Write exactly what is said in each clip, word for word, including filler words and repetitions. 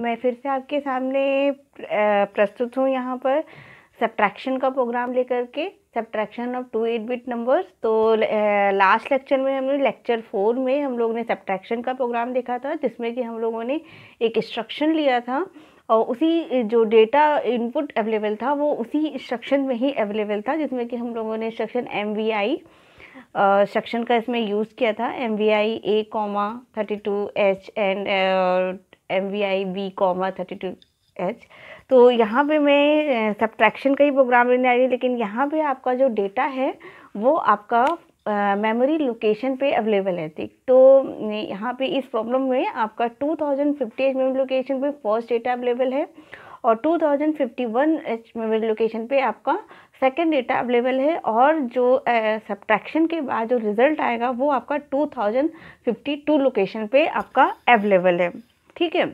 मैं फिर से आपके सामने प्रस्तुत हूँ यहाँ पर सब्ट्रैक्शन का प्रोग्राम लेकर के, subtraction of two eight bit numbers. तो लास्ट लेक्चर में हमने लेक्चर फोर में हम लोग ने सब्ट्रैक्शन का प्रोग्राम देखा था, जिसमें कि हम लोगों ने एक इंस्ट्रक्शन लिया था और उसी जो डेटा इनपुट अवेलेबल था वो उसी इंस्ट्रक्शन में ही अवेलेबल था, जिसमें कि हम लोगों ने instruction M V I instruction का इसमें यूज़ किया था। M V I A comma thirty two H and M V I B comma thirty two H. तो यहाँ पे मैं सब्ट्रैक्शन का ही प्रोग्राम लेने आई थी, लेकिन यहाँ पे आपका जो डेटा है वो आपका मेमोरी लोकेशन पे अवेलेबल है। ठीक, तो यहाँ पे इस प्रॉब्लम में आपका two thousand fifty H memory location पे फर्स्ट डेटा अवेलेबल है और two thousand fifty one H memory location पे आपका सेकेंड डेटा अवेलेबल है, और जो सब्ट्रैक्शन के बाद जो रिज़ल्ट आएगा वो आपका two thousand fifty two location पे आपका अवेलेबल है। ठीक है,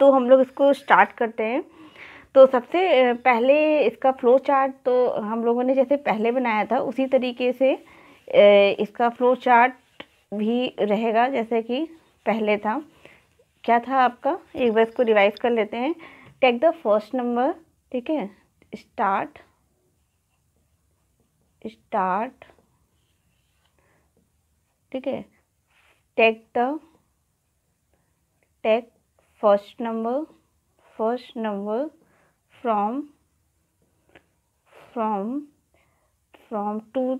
तो हम लोग इसको स्टार्ट करते हैं। तो सबसे पहले इसका फ्लो चार्ट तो हम लोगों ने जैसे पहले बनाया था उसी तरीके से इसका फ्लो चार्ट भी रहेगा जैसे कि पहले था। क्या था आपका, एक बार इसको रिवाइज कर लेते हैं। टेक द फर्स्ट नंबर, ठीक है, स्टार्ट स्टार्ट ठीक है, take the take first number first number from from from two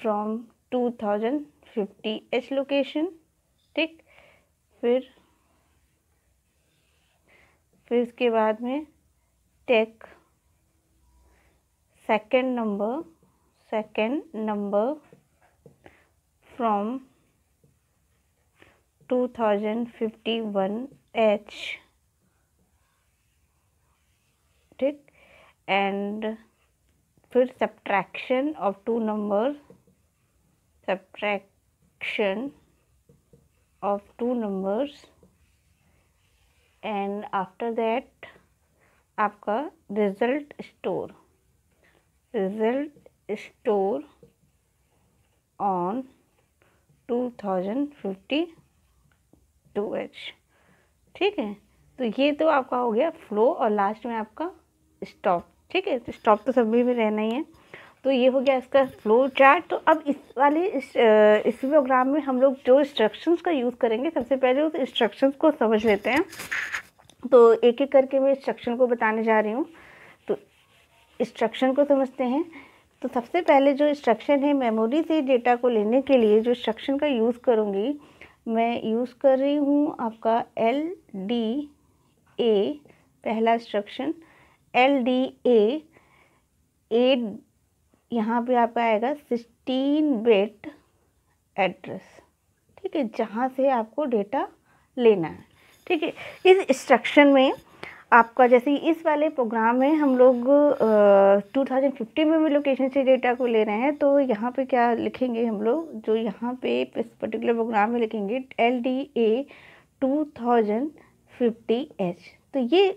from two thousand fifty H location. ठीक, फिर फिर इसके बाद में take second number second number from two thousand fifty one H. ठीक, एंड फिर subtraction of two numbers subtraction of two numbers and after that आपका result store result store on two thousand fifty two H. ठीक है, तो ये तो आपका हो गया फ्लो और लास्ट में आपका स्टॉप। ठीक है, तो स्टॉप तो सभी में रहना ही है। तो ये हो गया इसका फ्लो चार्ट। तो अब इस वाले इस, इस प्रोग्राम में हम लोग जो इंस्ट्रक्शंस का यूज़ करेंगे, सबसे पहले उस इंस्ट्रक्शंस को समझ लेते हैं। तो एक एक करके मैं इंस्ट्रक्शन को बताने जा रही हूँ। तो इंस्ट्रक्शन को समझते हैं। तो सबसे पहले जो इंस्ट्रक्शन है मेमोरी से डेटा को लेने के लिए जो इंस्ट्रक्शन का यूज़ करूँगी, मैं यूज़ कर रही हूँ आपका एल डी ए, पहला instruction L D A eight. यहाँ पे आपका आएगा सिक्सटीन बिट एड्रेस। ठीक है, जहाँ से आपको डेटा लेना है। ठीक है, इस इंस्ट्रक्शन में आपका जैसे इस वाले प्रोग्राम में हम लोग टू थाउजेंड फिफ्टी में भी लोकेशन से डेटा को ले रहे हैं। तो यहाँ पे क्या लिखेंगे हम लोग, जो यहाँ पे इस पर्टिकुलर प्रोग्राम में लिखेंगे L D A two thousand fifty H. तो ये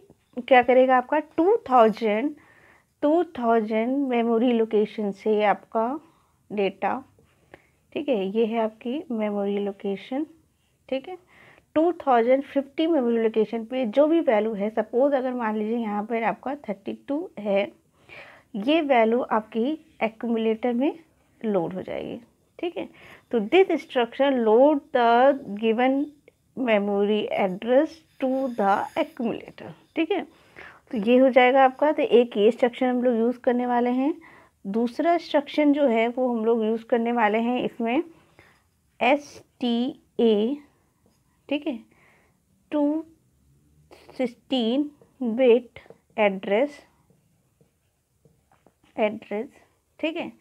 क्या करेगा आपका two thousand two thousand memory location से आपका डेटा। ठीक है, ये है आपकी मेमोरी लोकेशन। ठीक है, two thousand fifty memory location पे जो भी वैल्यू है, सपोज अगर मान लीजिए यहाँ पर आपका थर्टी टू है, ये वैल्यू आपकी एक्यूमुलेटर में लोड हो जाएगी। ठीक है, तो this instruction load the given memory address to the accumulator. ठीक है, तो ये हो जाएगा आपका। तो एक ये इंस्ट्रक्शन हम लोग यूज़ करने वाले हैं। दूसरा इंस्ट्रक्शन जो है वो हम लोग यूज़ करने वाले हैं इसमें एस टी ए। ठीक है, to sixteen bit address address ठीक है,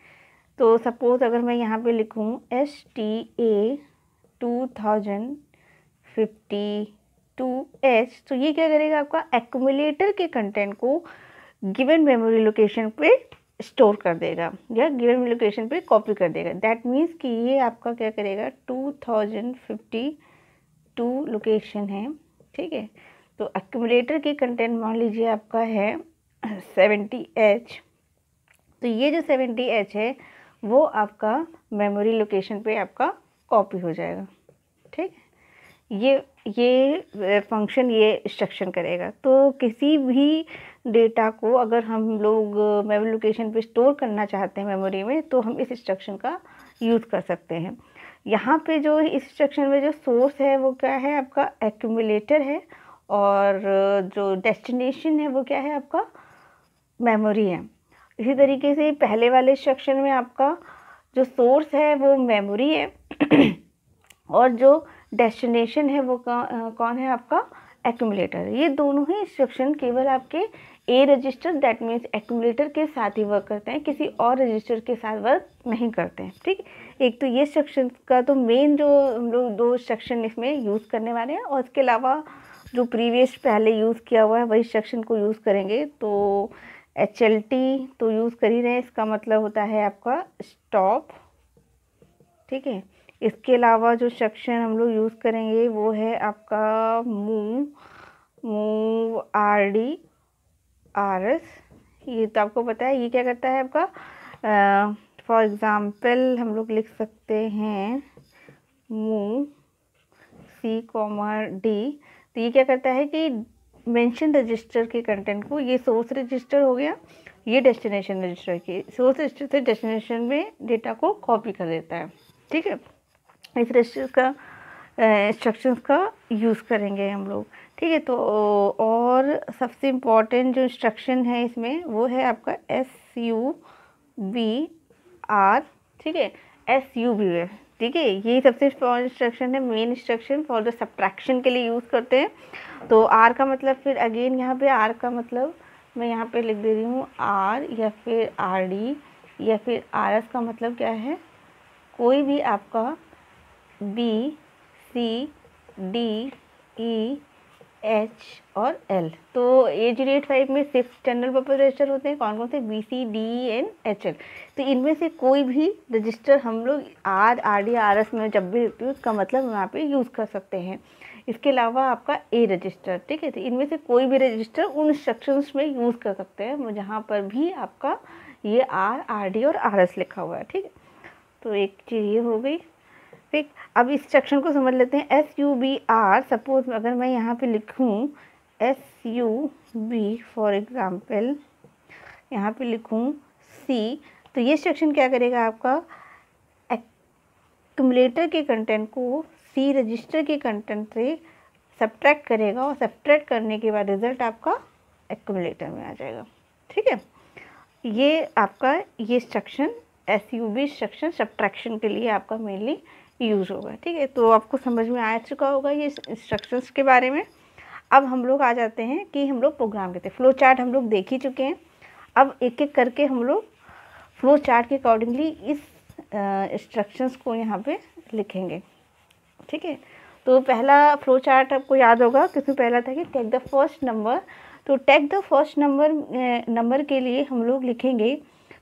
तो सपोज अगर मैं यहाँ पे लिखूँ S T A two thousand fifty two H, तो ये क्या करेगा आपका एक्यूमुलेटर के कंटेंट को गिवन मेमोरी लोकेशन पे स्टोर कर देगा या गिवन लोकेशन पे कॉपी कर देगा। दैट मीन्स कि ये आपका क्या करेगा, two thousand fifty two location है। ठीक है, तो एक्यूमुलेटर के कंटेंट मान लीजिए आपका है सेवेंटी एच, तो ये जो सेवेंटी एच है वो आपका मेमोरी लोकेशन पे आपका कॉपी हो जाएगा। ठीक है, ये ये फंक्शन ये इंस्ट्रक्शन करेगा। तो किसी भी डेटा को अगर हम लोग मेमोरी लोकेशन पे स्टोर करना चाहते हैं मेमोरी में, तो हम इस इंस्ट्रक्शन का यूज़ कर सकते हैं। यहाँ पे जो इस इंस्ट्रक्शन में जो सोर्स है वो क्या है, आपका एक्यूमुलेटर है, और जो डेस्टिनेशन है वो क्या है, आपका मेमोरी है। इसी तरीके से पहले वाले इंस्ट्रक्शन में आपका जो सोर्स है वो मेमोरी है और जो डेस्टिनेशन है वो कौन है, आपका एक्यूमुलेटर। ये दोनों ही इंस्ट्रक्शन केवल आपके A register that means accumulator के साथ ही वर्क करते हैं, किसी और रजिस्टर के साथ वर्क नहीं करते हैं। ठीक, एक तो ये इंस्ट्रक्शन का तो मेन जो हम लोग दो इंस्ट्रक्शन इसमें यूज़ करने वाले हैं, और इसके अलावा जो प्रीवियस पहले यूज़ किया हुआ है वही इंस्ट्रक्शन को यूज़ करेंगे। तो एच एल टी तो यूज़ कर ही रहे हैं, इसका मतलब होता है आपका स्टॉप। ठीक है, इसके अलावा जो सेक्शन हम लोग यूज़ करेंगे वो है आपका move move R D R S. ये तो आपको पता है, ये क्या करता है आपका, फॉर एग्ज़ाम्पल हम लोग लिख सकते हैं मूव सी कॉमा डी। तो ये क्या करता है कि मेंशन रजिस्टर के कंटेंट को, ये सोर्स रजिस्टर हो गया, ये डेस्टिनेशन रजिस्टर की, सोर्स रजिस्टर से डेस्टिनेशन में डेटा को कॉपी कर देता है। ठीक है, इस रजिस्टर का इंस्ट्रक्शंस का यूज़ करेंगे हम लोग। ठीक है, तो और सबसे इम्पॉर्टेंट जो इंस्ट्रक्शन है इसमें वो है आपका एस यू बी आर। ठीक है, एस यू बी है। ठीक है, ये सबसे इम्पॉर्टेंट इंस्ट्रक्शन है, main instruction for the subtraction के लिए यूज़ करते हैं। तो आर का मतलब, फिर अगेन यहाँ पे आर का मतलब मैं यहाँ पे लिख दे रही हूँ आर, या फिर आर डी, या फिर आर एस का मतलब क्या है, कोई भी आपका B C D E H और एल। तो A G D eight five में सिक्स जनरल पर्पज रजिस्टर होते हैं, कौन कौन से, B C D E N H L. तो इनमें से कोई भी रजिस्टर हम लोग R R D R S में जब भी उसका मतलब वहाँ पे यूज़ कर सकते हैं। इसके अलावा आपका ए रजिस्टर, ठीक है, तो इनमें से कोई भी रजिस्टर उन इंस्ट्रक्शंस में यूज़ कर सकते हैं जहाँ पर भी आपका ये आर आर डी और आर एस लिखा हुआ है। ठीक है, तो एक चीज़ ये हो गई। ठीक, अब इस सेक्शन को समझ लेते हैं। S U B R, suppose अगर मैं यहाँ पे लिखूँ S U B, for example यहाँ पे लिखूँ सी, तो ये सेक्शन क्या करेगा, आपका एक्यूमुलेटर के कंटेंट को सी रजिस्टर के कंटेंट से सब्ट्रैक्ट करेगा, और सब्ट्रैक्ट करने के बाद रिजल्ट आपका एक्यूमुलेटर में आ जाएगा। ठीक है, ये आपका ये section S U B instruction subtraction के लिए आपका मेनली यूज़ होगा। ठीक है, तो आपको समझ में आ चुका होगा ये इंस्ट्रक्शंस के बारे में। अब हम लोग आ जाते हैं कि हम लोग प्रोग्राम के थे फ्लो चार्ट हम लोग देख ही चुके हैं। अब एक एक करके हम लोग फ्लो चार्ट के अकॉर्डिंगली इस इंस्ट्रक्शंस को यहाँ पे लिखेंगे। ठीक है, तो पहला फ्लो चार्ट आपको याद होगा, क्योंकि पहला था कि टेक द फर्स्ट नंबर। तो take the first number number के लिए हम लोग लिखेंगे,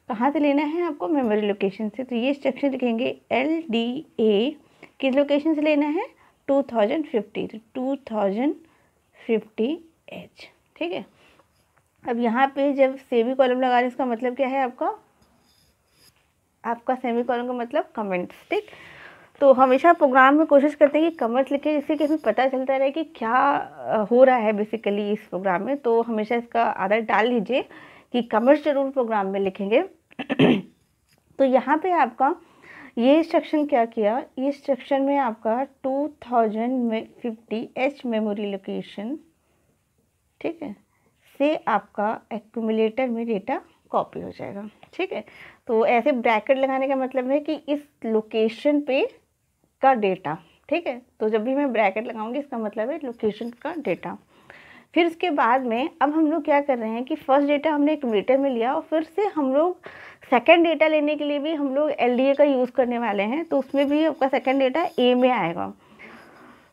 कहाँ से लेना है आपको, मेमोरी लोकेशन से। तो ये इंस्ट्रक्शन लिखेंगे एल डी ए, किस लोकेशन से लेना है, टू थाउजेंड फिफ्टी, तो टू थाउजेंड फिफ्टी एच। ठीक है, अब यहाँ पे जब सेमी कॉलम लगा रहे हैं इसका मतलब क्या है आपका, आपका सेमी कॉलम का मतलब कमेंट्स। ठीक, तो हमेशा प्रोग्राम में कोशिश करते हैं कि कमेंट्स लिखें, जिससे कि हमें पता चलता रहे कि क्या हो रहा है बेसिकली इस प्रोग्राम में। तो हमेशा इसका आदत डाल लीजिए कि कमेंट्स जरूर प्रोग्राम में लिखेंगे। तो यहाँ पे आपका ये इंस्ट्रक्शन क्या किया, ये इंस्ट्रक्शन में आपका two thousand fifty H memory location, ठीक है, से आपका एक्यूमुलेटर में डेटा कॉपी हो जाएगा। ठीक है, तो ऐसे ब्रैकेट लगाने का मतलब है कि इस लोकेशन पे का डेटा। ठीक है, तो जब भी मैं ब्रैकेट लगाऊंगी इसका मतलब है लोकेशन का डेटा। फिर उसके बाद में अब हम लोग क्या कर रहे हैं कि फर्स्ट डेटा हमने एक्यूमुलेटर में लिया, और फिर से हम लोग सेकंड डेटा लेने के लिए भी हम लोग एलडीए का यूज़ करने वाले हैं। तो उसमें भी आपका सेकंड डेटा ए में आएगा।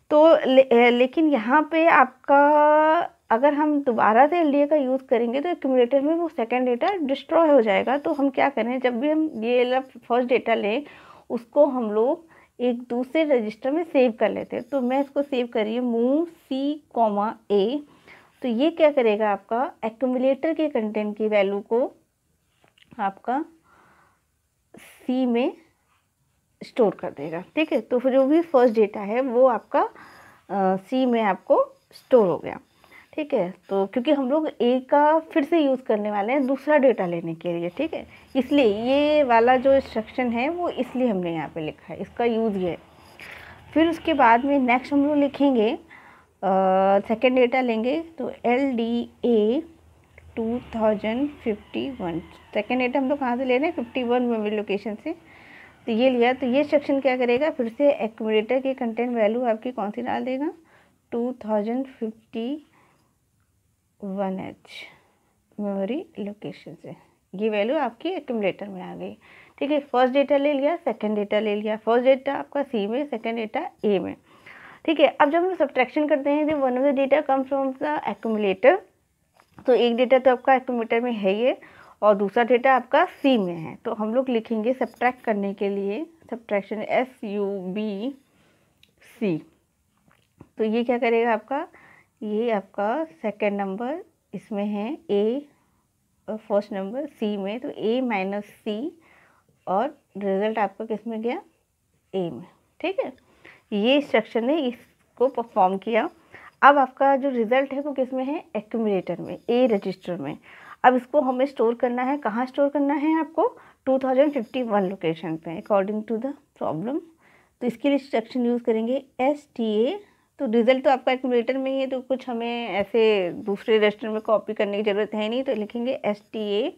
तो ले, लेकिन यहाँ पे आपका अगर हम दोबारा से एलडीए का यूज़ करेंगे तो एक्यूमुलेटर में वो सेकंड डेटा डिस्ट्रॉय हो जाएगा। तो हम क्या करें, जब भी हम ये फर्स्ट डेटा लें उसको हम लोग एक दूसरे रजिस्टर में सेव कर लेते हैं। तो मैं इसको सेव करिए मूव सी कॉमा ए, तो ये क्या करेगा आपका एक्यूमुलेटर के कंटेंट की वैल्यू को आपका सी में स्टोर कर देगा। ठीक है, तो जो भी फर्स्ट डेटा है वो आपका सी में आपको स्टोर हो गया। ठीक है, तो क्योंकि हम लोग ए का फिर से यूज़ करने वाले हैं दूसरा डेटा लेने के लिए, ठीक है, इसलिए ये वाला जो इंस्ट्रक्शन है वो इसलिए हमने यहाँ पे लिखा है, इसका यूज़ ये है। फिर उसके बाद में नेक्स्ट हम लोग लिखेंगे सेकेंड डेटा लेंगे तो L D A two thousand fifty one, second data हम लोग कहाँ से ले रहे हैं, फिफ्टी वन मेमोरी लोकेशन से, तो ये लिया। तो ये सेक्शन क्या करेगा, फिर से एक्यूमुलेटर की कंटेंट वैल्यू आपकी कौन सी डाल देगा, two thousand fifty one H memory location से, ये वैल्यू आपकी एक्यूमुलेटर में आ गई। ठीक है, फर्स्ट डेटा ले लिया, सेकंड डेटा ले लिया, फर्स्ट डेटा आपका सी में, सेकंड डेटा ए में। ठीक है, अब जब हम सब्ट्रैक्शन करते हैं तो one of the data comes from the accumulator, तो एक डेटा तो आपका एक्यूमुलेटर में है ये और दूसरा डेटा आपका सी में है, तो हम लोग लिखेंगे सब्ट्रैक्ट करने के लिए subtraction S U B C, तो ये क्या करेगा आपका, ये आपका सेकेंड नंबर इसमें है ए और फर्स्ट नंबर सी में, तो ए माइनस सी और रिजल्ट आपका किस में गया, ए में। ठीक है, ये इंस्ट्रक्शन ने इसको परफॉर्म किया। अब आपका जो रिज़ल्ट है वो किस में है, एक्यूमुलेटर में, ए रजिस्टर में। अब इसको हमें स्टोर करना है, कहाँ स्टोर करना है आपको, two thousand fifty one location पे अकॉर्डिंग टू द प्रॉब्लम, तो इसके लिए इंस्ट्रक्शन यूज़ करेंगे एस टी ए। तो रिजल्ट तो आपका एक्यूमुलेटर में ही है, तो कुछ हमें ऐसे दूसरे रजिस्टर में कॉपी करने की ज़रूरत है नहीं, तो लिखेंगे S T A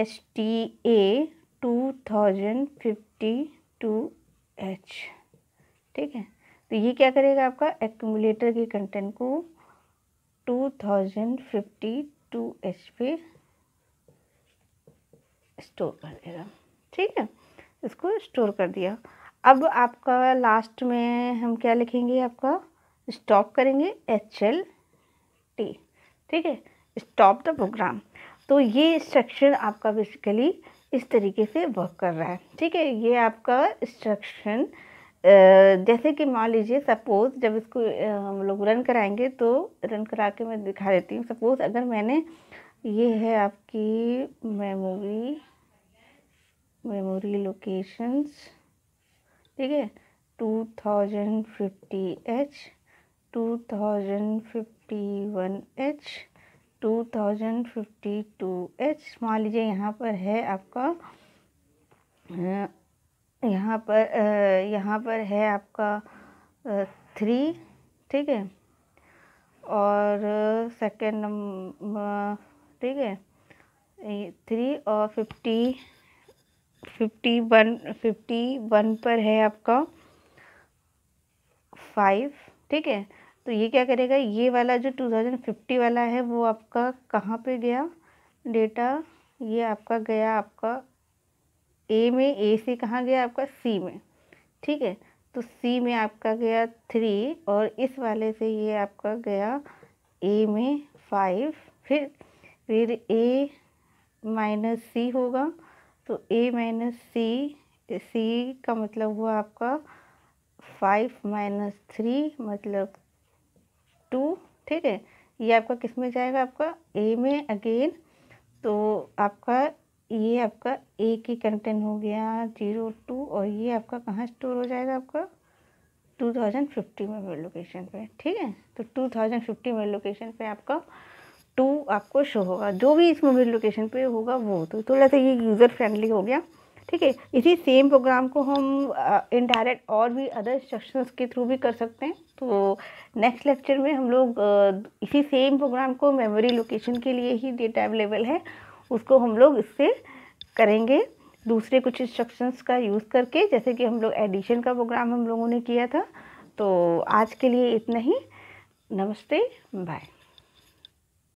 S T A two thousand fifty two H. ठीक है, तो ये क्या करेगा आपका एक्यूमुलेटर के कंटेंट को two thousand fifty two H पे स्टोर कर देगा। ठीक है, इसको स्टोर कर दिया। अब आपका लास्ट में हम क्या लिखेंगे, आपका स्टॉप करेंगे एच एल टी। ठीक है, स्टॉप द प्रोग्राम। तो ये इंस्ट्रक्शन आपका बेसिकली इस तरीके से वर्क कर रहा है। ठीक है, ये आपका इंस्ट्रक्शन जैसे कि मान लीजिए सपोज़ जब इसको हम लोग रन कराएंगे, तो रन करा के मैं दिखा देती हूँ। सपोज़ अगर मैंने, ये है आपकी मेमोरी मेमोरी लोकेशंस, ठीक है, two thousand fifty H, two thousand fifty one H, two thousand fifty two H, मान लीजिए यहाँ पर है आपका, यहाँ पर यहाँ पर है आपका थ्री, ठीक है, और सेकेंड नंबर, ठीक है, थ्री और fifty fifty one fifty one पर है आपका फाइव। ठीक है, तो ये क्या करेगा, ये वाला जो टू थाउजेंड फिफ्टी वाला है वो आपका कहाँ पे गया डेटा, ये आपका गया आपका ए में, ए से कहाँ गया आपका सी में। ठीक है, तो सी में आपका गया थ्री और इस वाले से ये आपका गया ए में फाइव, फिर फिर ए माइनस सी होगा, तो a माइनस सी, सी का मतलब हुआ आपका फाइव माइनस थ्री मतलब टू। ठीक है, ये आपका किस में जाएगा, आपका a में अगेन, तो आपका ये आपका a की कंटेंट हो गया जीरो टू और ये आपका कहाँ स्टोर हो जाएगा, आपका two thousand fifty memory location पे। ठीक है, तो two thousand fifty memory location पे आपका टू आपको शो होगा, जो भी इस मेमोरी लोकेशन पे होगा वो, तो थोड़ा सा ये यूज़र फ्रेंडली हो गया। ठीक है, इसी सेम प्रोग्राम को हम इनडायरेक्ट और भी अदर इंस्ट्रक्शंस के थ्रू भी कर सकते हैं। तो नेक्स्ट लेक्चर में हम लोग इसी सेम प्रोग्राम को मेमोरी लोकेशन के लिए ही डेटा अवेलेबल है, उसको हम लोग इससे करेंगे दूसरे कुछ इंस्ट्रक्शंस का यूज़ करके, जैसे कि हम लोग एडिशन का प्रोग्राम हम लोगों ने किया था। तो आज के लिए इतना ही, नमस्ते, बाय।